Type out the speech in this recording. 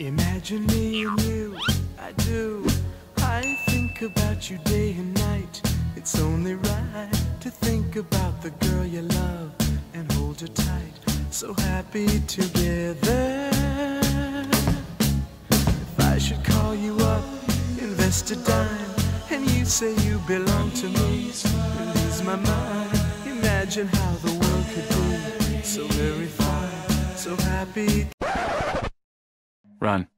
Imagine me and you, I do. I think about you day and night. It's only right to think about the girl you love and hold her tight. So happy together. If I should call you up, invest a dime, and you say you belong to me, I lose my mind. Imagine how the world could be so very fine, so happy. Run.